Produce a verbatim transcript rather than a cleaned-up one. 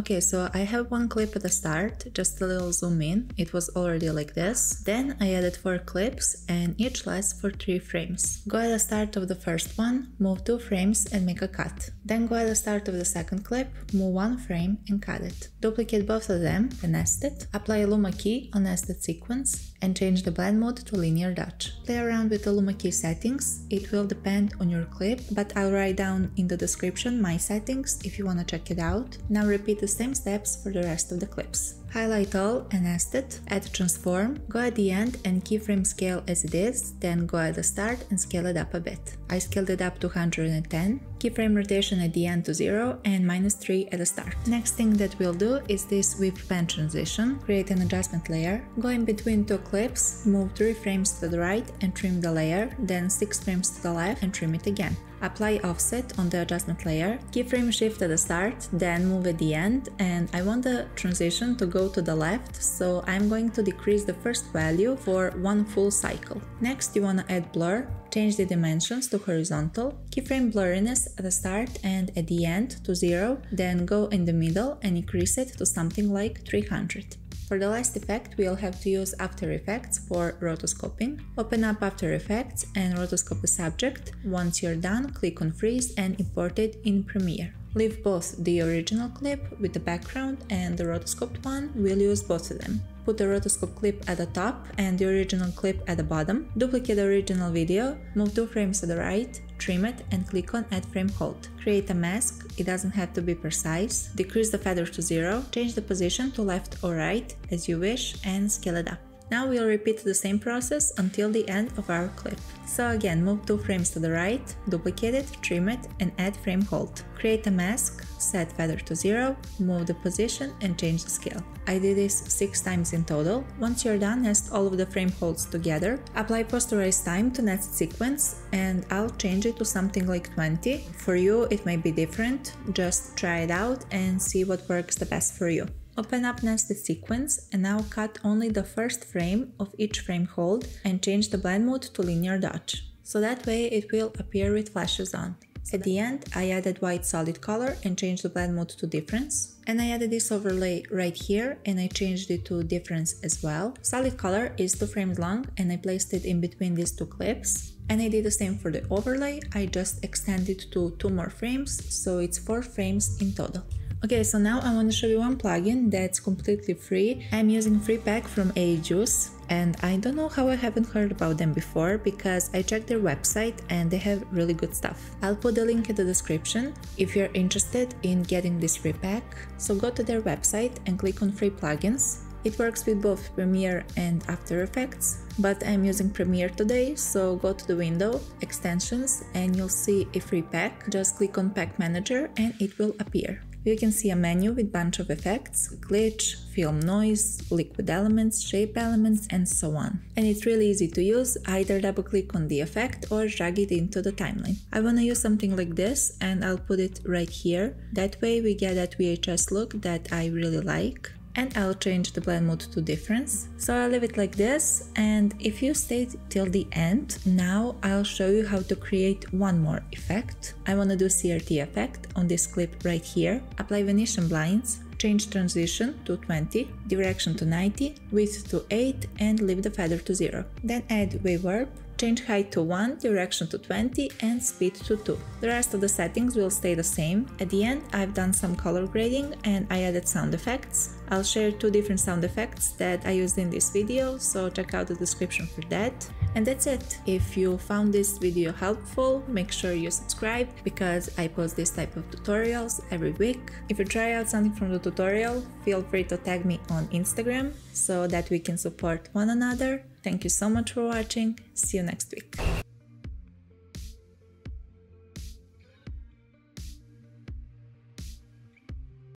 Okay, so I have one clip at the start, just a little zoom in, it was already like this. Then I added four clips and each lasts for three frames. Go at the start of the first one, move two frames and make a cut. Then go at the start of the second clip, move one frame and cut it. Duplicate both of them and nest it. Apply a Luma Key on nested sequence and change the blend mode to linear dodge. Play around with the Luma Key settings, it will depend on your clip, but I'll write down in the description my settings if you want to check it out. Now repeat the same steps for the rest of the clips. Highlight all and nest it, add transform, go at the end and keyframe scale as it is, then go at the start and scale it up a bit. I scaled it up to one hundred ten, keyframe rotation at the end to zero and minus three at the start. Next thing that we'll do is this whip pan transition, create an adjustment layer, go in between two clips, move three frames to the right and trim the layer, then six frames to the left and trim it again. Apply offset on the adjustment layer, keyframe shift at the start, then move at the end, and I want the transition to go to the left, so I'm going to decrease the first value for one full cycle. Next you want to add blur, change the dimensions to horizontal, keyframe blurriness at the start and at the end to zero, then go in the middle and increase it to something like three hundred. For the last effect, we'll have to use After Effects for rotoscoping. Open up After Effects and rotoscope the subject. Once you're done, click on Freeze and import it in Premiere. Leave both the original clip with the background and the rotoscoped one, we'll use both of them. Put the rotoscope clip at the top and the original clip at the bottom. Duplicate the original video, move two frames to the right, trim it and click on Add Frame Hold. Create a mask, it doesn't have to be precise. Decrease the feather to zero, change the position to left or right as you wish and scale it up. Now we'll repeat the same process until the end of our clip. So again, move two frames to the right, duplicate it, trim it and add frame hold. Create a mask, set feather to zero, move the position and change the scale. I did this six times in total. Once you're done, nest all of the frame holds together. Apply Posterize Time to nested sequence and I'll change it to something like twenty. For you it may be different, just try it out and see what works the best for you. Open up nested sequence and now cut only the first frame of each frame hold and change the blend mode to linear dodge. So that way it will appear with flashes on. At the end I added white solid color and changed the blend mode to difference. And I added this overlay right here and I changed it to difference as well. Solid color is two frames long and I placed it in between these two clips. And I did the same for the overlay, I just extended it to two more frames, so it's four frames in total. Okay, so now I want to show you one plugin that's completely free. I'm using FreePack from A E Juice. And I don't know how I haven't heard about them before, because I checked their website and they have really good stuff. I'll put the link in the description if you're interested in getting this free pack. So go to their website and click on free plugins. It works with both Premiere and After Effects, but I'm using Premiere today, so go to the window, extensions, and you'll see a free pack. Just click on pack manager and it will appear. You can see a menu with bunch of effects, glitch, film noise, liquid elements, shape elements and so on. And it's really easy to use, either double click on the effect or drag it into the timeline. I want to use something like this and I'll put it right here, that way we get that V H S look that I really like. And I'll change the blend mode to difference. So I'll leave it like this, and if you stayed till the end, now I'll show you how to create one more effect. I want to do C R T effect on this clip right here, apply Venetian blinds, change transition to twenty, direction to ninety, width to eight and leave the feather to zero. Then add wave warp, change height to one, direction to twenty and speed to two. The rest of the settings will stay the same. At the end I've done some color grading and I added sound effects. I'll share two different sound effects that I used in this video, so check out the description for that. And that's it. If you found this video helpful, make sure you subscribe, because I post this type of tutorials every week. If you try out something from the tutorial, feel free to tag me on Instagram so that we can support one another. Thank you so much for watching, see you next week.